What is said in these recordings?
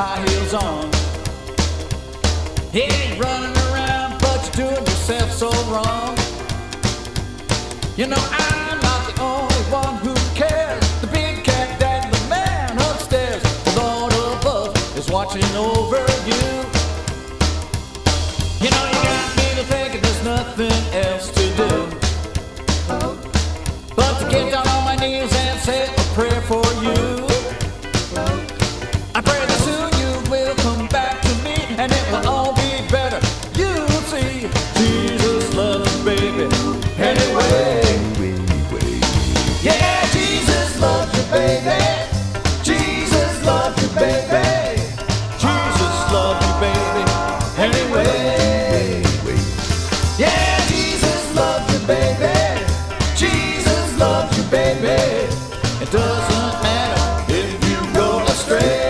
high heels on. It ain't running around, but you're doing yourself so wrong. You know I'm not the only one who cares. The big cat and the man upstairs, the Lord above is watching over you. You know you got me to thinking there's nothing else to do but to get down on my knees and say a prayer for you. I pray that soon you will come back to me, and it will all be better. You'll see Jesus loves you, baby, anyway. Yeah, Jesus loves you, baby. Jesus loves you, baby. Jesus loves you, baby, anyway. Yeah, Jesus loves you, baby. Jesus loves you, baby. It doesn't matter if you go astray.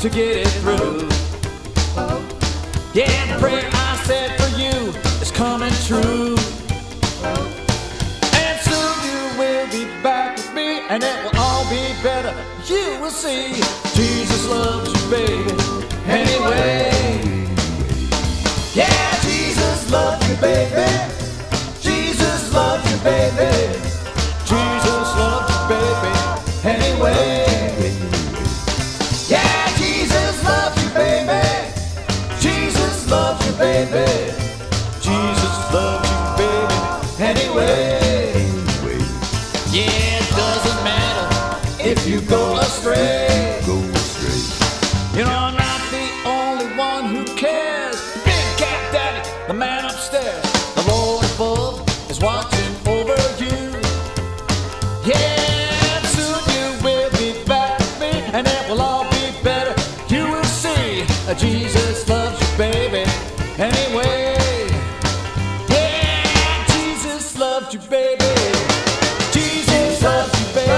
To get it through, yeah, the prayer I said for you is coming true, and soon you will be back with me, and it will all be better. You will see, Jesus loves you, baby, anyway. Yeah, Jesus loves you, baby. Jesus loves you, baby. Jesus loves you, baby, anyway. Baby, Jesus loves you, baby, anyway. Yeah, it doesn't matter if you go astray. You know I'm not the only one who cares. The big cat daddy, the man upstairs, the Lord above is watching over you. Yeah, soon you will be back with me, and it will all be better. You will see that Jesus loves you, baby, anyway. Yeah, Jesus loved you, baby. Jesus loved you, baby.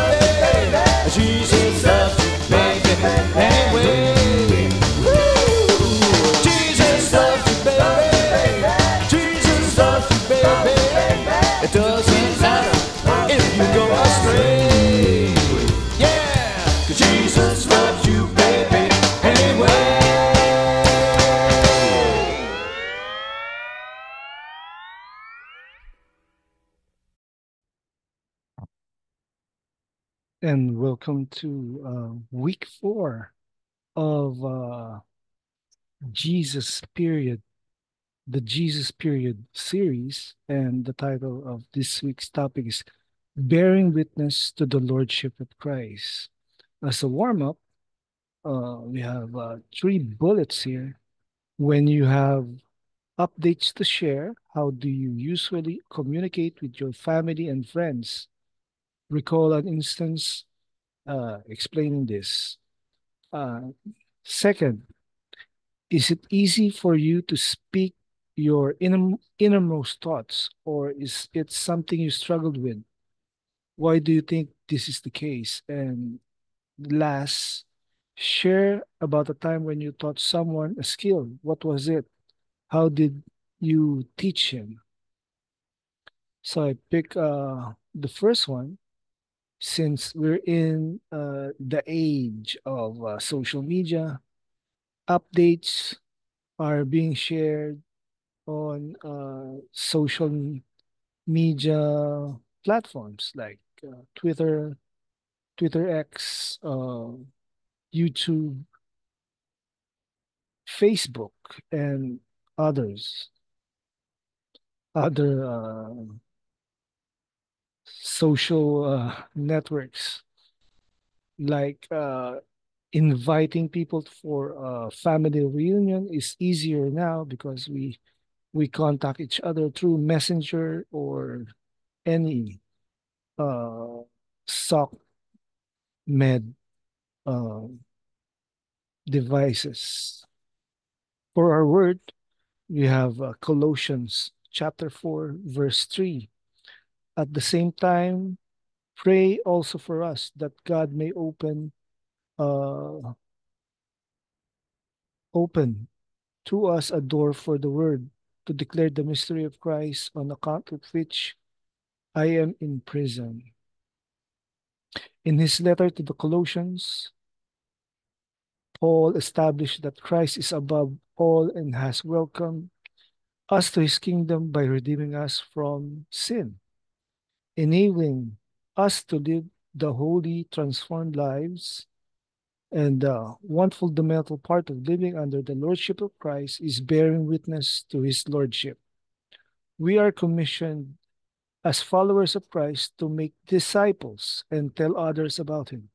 Jesus loved you, baby, anyway. Jesus loved you, baby. Jesus loved you, baby. It doesn't matter if you go astray. Yeah, 'cause Jesus loved you, baby, anyway. And welcome to week 4 of Jesus Period, the Jesus Period series. And the title of this week's topic is Bearing Witness to the Lordship of Christ. As a warm-up, we have 3 bullets here. When you have updates to share, how do you usually communicate with your family and friends? Recall an instance explaining this. Second, is it easy for you to speak your innermost thoughts, or is it something you struggled with? Why do you think this is the case? And last, share about a time when you taught someone a skill. What was it? How did you teach him? So I pick the first one, since we're in the age of social media. Updates are being shared on social media platforms like Twitter X, YouTube, Facebook, and other social networks, like inviting people for a family reunion is easier now because we contact each other through Messenger or any sock med devices. For our word, we have Colossians chapter 4 verse 3. At the same time, pray also for us that God may open to us a door for the word to declare the mystery of Christ, on account of which I am in prison. In his letter to the Colossians, Paul established that Christ is above all and has welcomed us to his kingdom by redeeming us from sin, enabling us to live the holy, transformed lives. And one fundamental part of living under the lordship of Christ is bearing witness to his lordship. We are commissioned as followers of Christ to make disciples and tell others about him.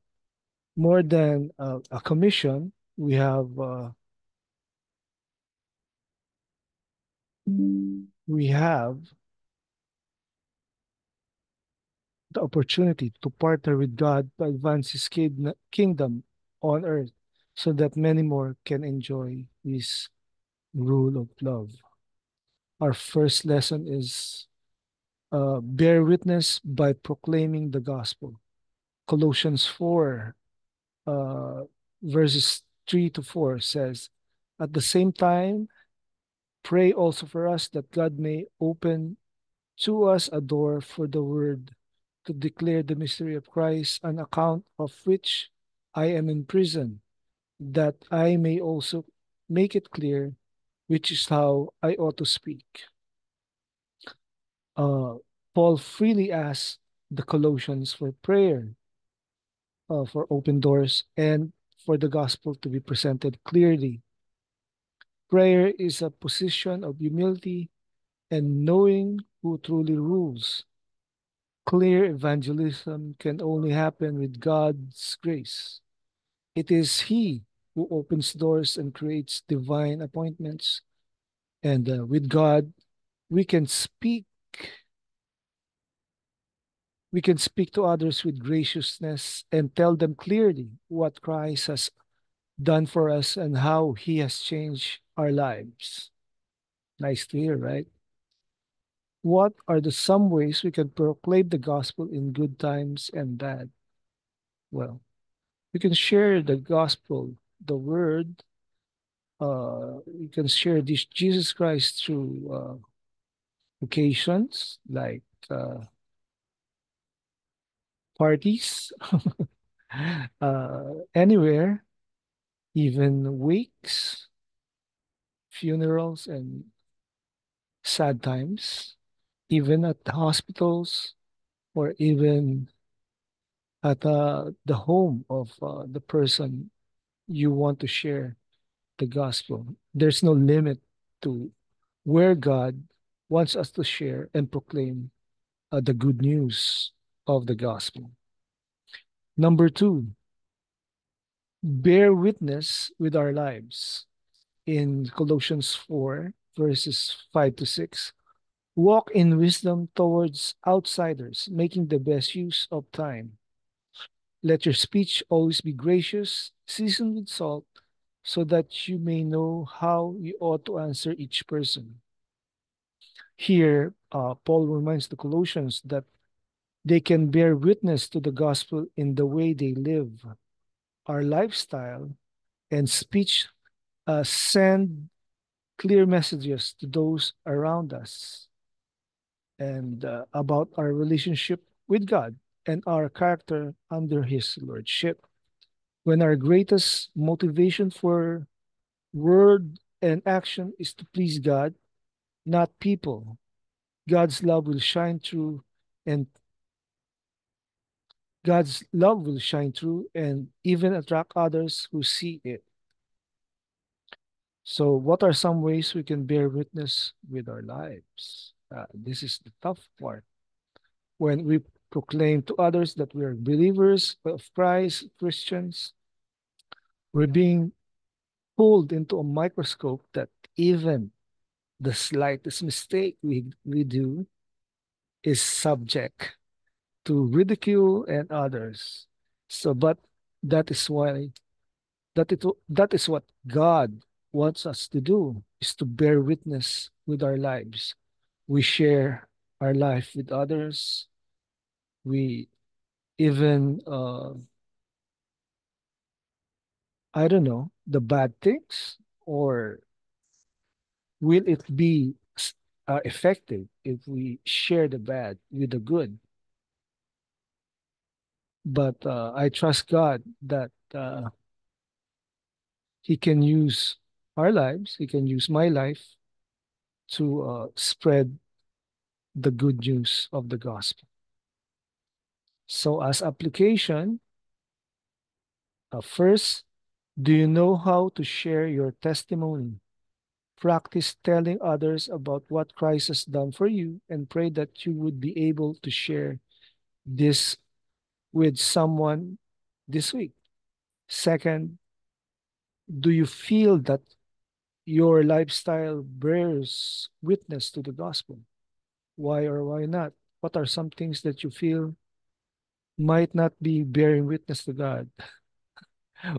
More than a commission, we have the opportunity to partner with God to advance his kingdom on earth so that many more can enjoy his rule of love. Our first lesson is bear witness by proclaiming the gospel. Colossians 4 verses 3 to 4 says, "At the same time, pray also for us that God may open to us a door for the word to declare the mystery of Christ, an account of which I am in prison, that I may also make it clear which is how I ought to speak." Paul freely asked the Colossians for prayer, for open doors, and for the gospel to be presented clearly. Prayer is a position of humility and knowing who truly rules. Clear evangelism can only happen with God's grace. It is he who opens doors and creates divine appointments. And with God, we can speak. We can speak to others with graciousness and tell them clearly what Christ has done for us and how he has changed our lives. Nice to hear, right? What are some ways we can proclaim the gospel in good times and bad? Well, we can share the gospel, the word. We can share this Jesus Christ through occasions like parties, anywhere, even wakes, funerals, and sad times, even at the hospitals, or even at the home of the person you want to share the gospel. There's no limit to where God wants us to share and proclaim the good news of the gospel. Number two, bear witness with our lives. In Colossians 4, verses 5 to 6, walk in wisdom towards outsiders, making the best use of time. Let your speech always be gracious, seasoned with salt, so that you may know how you ought to answer each person. Here, Paul reminds the Colossians that they can bear witness to the gospel in the way they live. Our lifestyle and speech send clear messages to those around us and about our relationship with God and our character under his lordship. When our greatest motivation for word and action is to please God, not people, God's love will shine through and even attract others who see it. So what are some ways we can bear witness with our lives? This is the tough part. When we proclaim to others that we are believers of Christ, Christians, we're being pulled into a microscope that even the slightest mistake we do is subject to ridicule and others. So, but that is what God wants us to do, is to bear witness with our lives. We share our life with others. We even, I don't know, the bad things, or will it be effective if we share the bad with the good? But I trust God that He can use our lives, He can use my life to spread the good news of the gospel. So as application, first, do you know how to share your testimony? Practice telling others about what Christ has done for you and pray that you would be able to share this with someone this week. Second, do you feel that your lifestyle bears witness to the gospel? Why or why not? What are some things that you feel might not be bearing witness to God?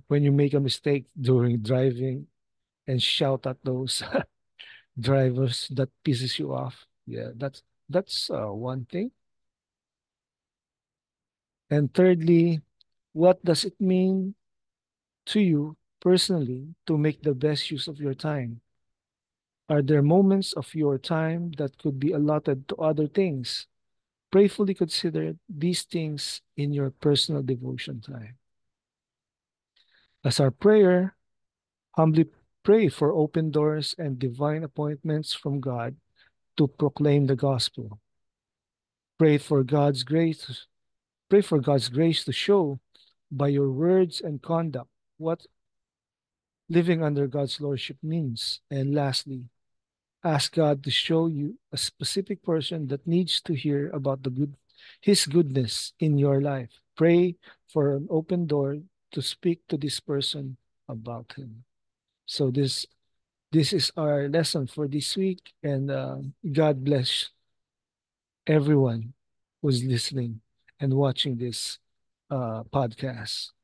When you make a mistake during driving and shout at those drivers that pisses you off. Yeah, that's one thing. And thirdly, what does it mean to you personally to make the best use of your time? Are there moments of your time that could be allotted to other things? Prayerfully consider these things in your personal devotion time. As our prayer, humbly pray for open doors and divine appointments from God to proclaim the gospel. Pray for God's grace to show by your words and conduct what living under God's lordship means. And lastly, ask God to show you a specific person that needs to hear about the His goodness in your life. Pray for an open door to speak to this person about Him. So this is our lesson for this week, and God bless everyone who's listening and watching this podcast.